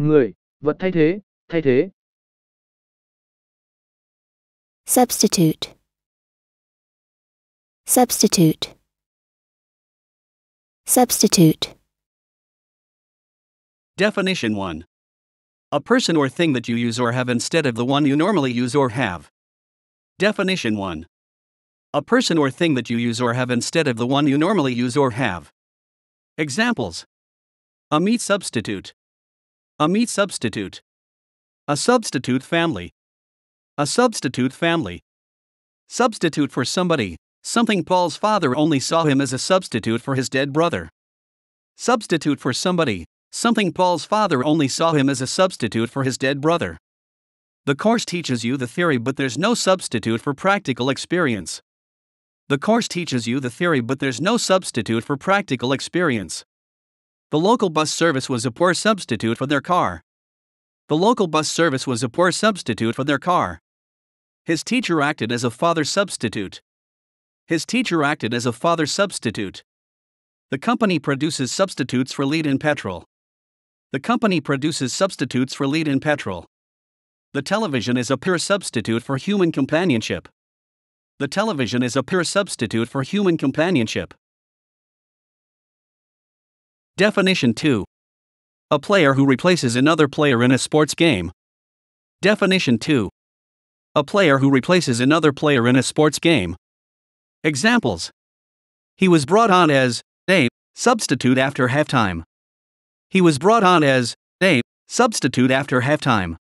người, vật thay thế, thay thế. Substitute. Substitute. Substitute. Definition 1. A person or thing that you use or have instead of the one you normally use or have. Definition 1. A person or thing that you use or have instead of the one you normally use or have. Examples. A meat substitute. A meat substitute. A substitute family. A substitute family. Substitute for somebody, something Paul's father only saw him as a substitute for his dead brother. Substitute for somebody, something Paul's father only saw him as a substitute for his dead brother. The course teaches you the theory, but there's no substitute for practical experience. The course teaches you the theory, but there's no substitute for practical experience. The local bus service was a poor substitute for their car. The local bus service was a poor substitute for their car. His teacher acted as a father substitute. His teacher acted as a father substitute. The company produces substitutes for lead and petrol. The company produces substitutes for lead and petrol. The television is a pure substitute for human companionship. The television is a pure substitute for human companionship. Definition 2. A player who replaces another player in a sports game. Definition 2. A player who replaces another player in a sports game. Examples. He was brought on as a substitute after halftime. He was brought on as a substitute after halftime.